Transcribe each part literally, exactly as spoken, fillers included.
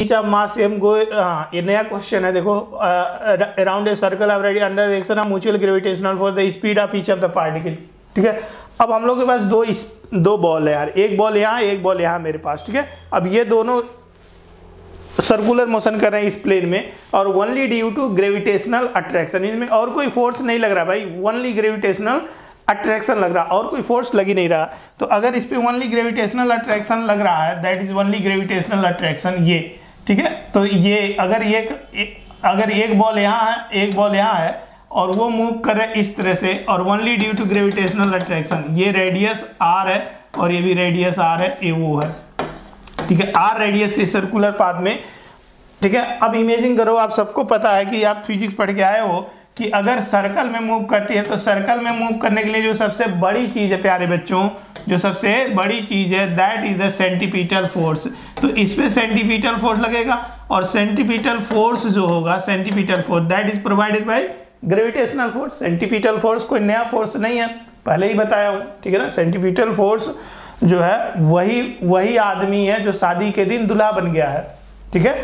Each of mass m go uh, ये नया question है देखो uh, around a circle already under the action of mutual gravitational force the speed of each of the particle ठीक है। अब हम लोग के पास दो दो बॉल है यार, एक बॉल यहाँ एक बॉल यहाँ मेरे पास ठीक है। अब ये दोनों सर्कुलर मोशन कर रहे हैं इस प्लेन में और only due to gravitational attraction, इसमें और कोई फोर्स नहीं लग रहा भाई, ओनली ग्रेविटेशनल अट्रैक्शन लग रहा और कोई फोर्स लगी नहीं रहा। तो अगर इस पर ओनली ग्रेविटेशनल अट्रैक्शन लग रहा है that is only gravitational attraction ये ठीक है। तो ये अगर ये अगर एक बॉल यहाँ है एक बॉल यहाँ है और वो मूव कर रहे इस तरह से और only due to gravitational attraction, ये रेडियस आर है और ये भी रेडियस आर है, ए वो है ठीक है। आर रेडियस से सर्कुलर पाथ में ठीक है। अब इमेजिन करो, आप सबको पता है कि आप फिजिक्स पढ़ के आए हो कि अगर सर्कल में मूव करती है तो सर्कल में मूव करने के लिए जो सबसे बड़ी चीज़ है प्यारे बच्चों, जो सबसे बड़ी चीज़ है that is the centripetal force. तो इस पर सेंटीपीटल फोर्स लगेगा और सेंटीपीटल फोर्स जो होगा centripetal force that is provided by gravitational force. Centripetal force कोई नया फोर्स नहीं है, पहले ही बताया हूँ ठीक है ना। सेंटीपीटल फोर्स जो है वही वही आदमी है जो शादी के दिन दूल्हा बन गया है ठीक है।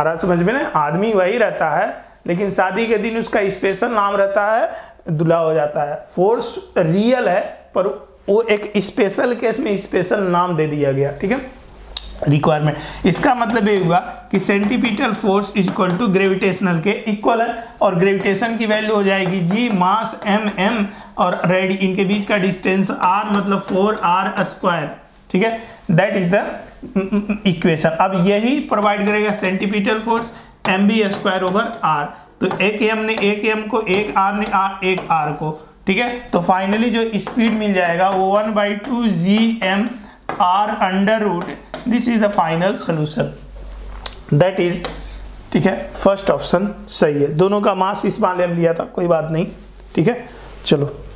आरा समझ में ना, आदमी वही रहता है लेकिन शादी के दिन उसका स्पेशल नाम रहता है, दूल्हा हो जाता है। फोर्स रियल है पर वो एक स्पेशल केस में स्पेशल नाम दे दिया गया ठीक है, रिक्वायरमेंट। इसका मतलब ये हुआ कि centripetal force is equal to gravitational के इक्वल है और ग्रेविटेशन की वैल्यू हो जाएगी जी मास एम एम और रेड इनके बीच का डिस्टेंस आर मतलब फोर आर स्क्वायर ठीक है। That is the equation. अब यही प्रोवाइड करेगा centripetal force M v square over R. तो एक एम ने एक एम को एक आर ने आर एक आर को ठीक है। तो फाइनली जो स्पीड मिल जाएगा वो one by two G M R under root, this is the final solution that is ठीक है। फर्स्ट ऑप्शन सही है, दोनों का मास इस वाले में लिया था कोई बात नहीं ठीक है। चलो।